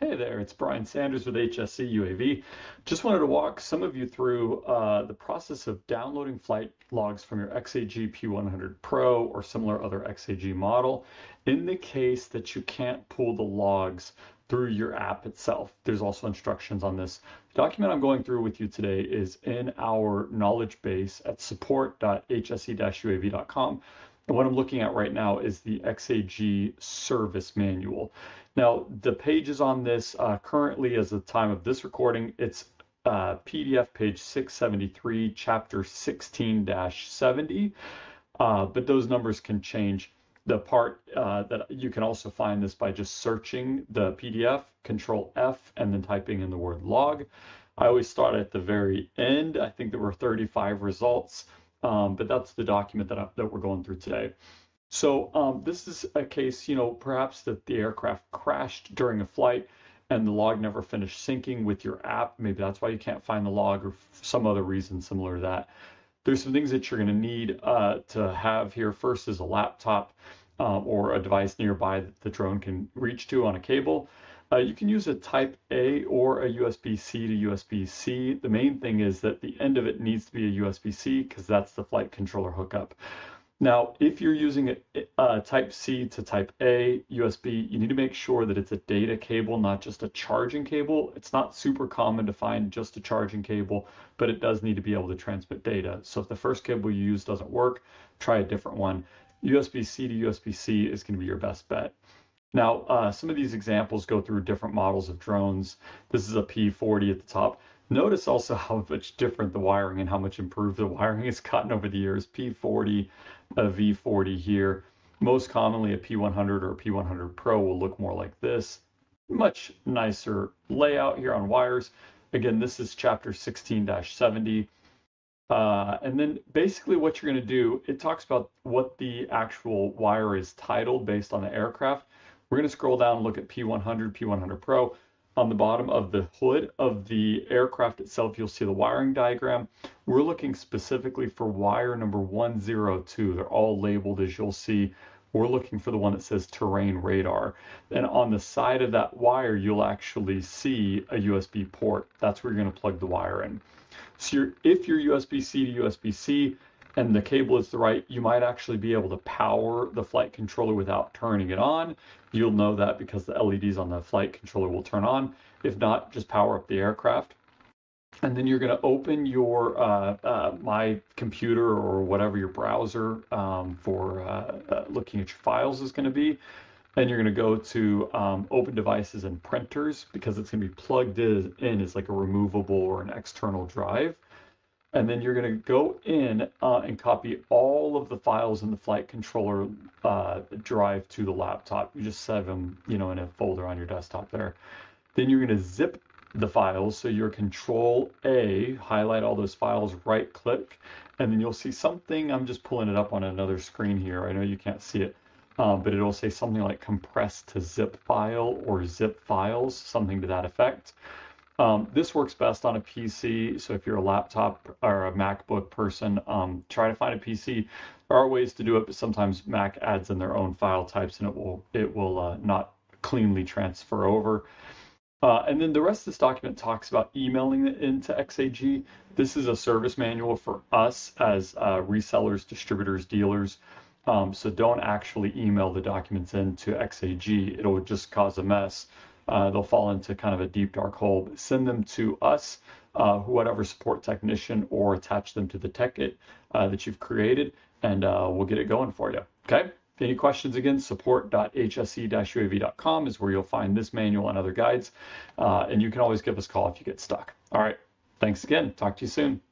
Hey there, it's Brian Sanders with HSE UAV. Just wanted to walk some of you through the process of downloading flight logs from your XAG P100 Pro or similar other XAG model in the case that you can't pull the logs through your app itself. There's also instructions on this. The document I'm going through with you today is in our knowledge base at support.hse-uav.com. And what I'm looking at right now is the XAG service manual. Now, the pages on this currently, as of the time of this recording, it's PDF page 673, chapter 16-70, but those numbers can change. The part that you can also find this by just searching the PDF, Control F, and then typing in the word log. I always start at the very end. I think there were 35 results. But that's the document that we're going through today. So this is a case, you know, perhaps that the aircraft crashed during a flight and the log never finished syncing with your app. Maybe that's why you can't find the log or some other reason similar to that. There's some things that you're going to need to have here. First is a laptop or a device nearby that the drone can reach to on a cable. You can use a Type A or a USB-C to USB-C. The main thing is that the end of it needs to be a USB-C because that's the flight controller hookup. Now, if you're using a Type C to Type A USB, you need to make sure that it's a data cable, not just a charging cable. It's not super common to find just a charging cable, but it does need to be able to transmit data. So if the first cable you use doesn't work, try a different one. USB-C to USB-C is going to be your best bet. Now, some of these examples go through different models of drones. This is a P40 at the top. Notice also how much different the wiring and how much improved the wiring has gotten over the years. P40, a V40 here. Most commonly, a P100 or a P100 Pro will look more like this. Much nicer layout here on wires. Again, this is chapter 16-70. And then basically what you're going to do, it talks about what the actual wire is titled based on the aircraft. We're going to scroll down and look at P100, P100 Pro. On the bottom of the hood of the aircraft itself, you'll see the wiring diagram. We're looking specifically for wire number 102. They're all labeled, as you'll see. We're looking for the one that says Terrain Radar. And on the side of that wire, you'll actually see a USB port. That's where you're going to plug the wire in. So if you're USB-C to USB-C, and the cable is the right, you might actually be able to power the flight controller without turning it on. You'll know that because the LEDs on the flight controller will turn on. If not, just power up the aircraft. And then you're going to open your My Computer or whatever your browser for looking at your files is going to be. And you're going to go to Open Devices and Printers because it's going to be plugged in as like a removable or an external drive. And then you're going to go in and copy all of the files in the flight controller drive to the laptop. You just save them, you know, in a folder on your desktop there. Then you're going to zip the files. So your Control A, highlight all those files, right click, and then you'll see something. I'm just pulling it up on another screen here. I know you can't see it, but it'll say something like compress to zip file or zip files, something to that effect. This works best on a PC, so if you're a laptop or a MacBook person, try to find a PC. There are ways to do it, but sometimes Mac adds in their own file types and it will not cleanly transfer over. And then the rest of this document talks about emailing it into XAG. This is a service manual for us as resellers, distributors, dealers. So don't actually email the documents into XAG. It'll just cause a mess. They'll fall into kind of a deep, dark hole. But send them to us, whatever support technician, or attach them to the tech kit that you've created, and we'll get it going for you. Okay? If any questions, again, support.hse-uav.com is where you'll find this manual and other guides, and you can always give us a call if you get stuck. All right. Thanks again. Talk to you soon.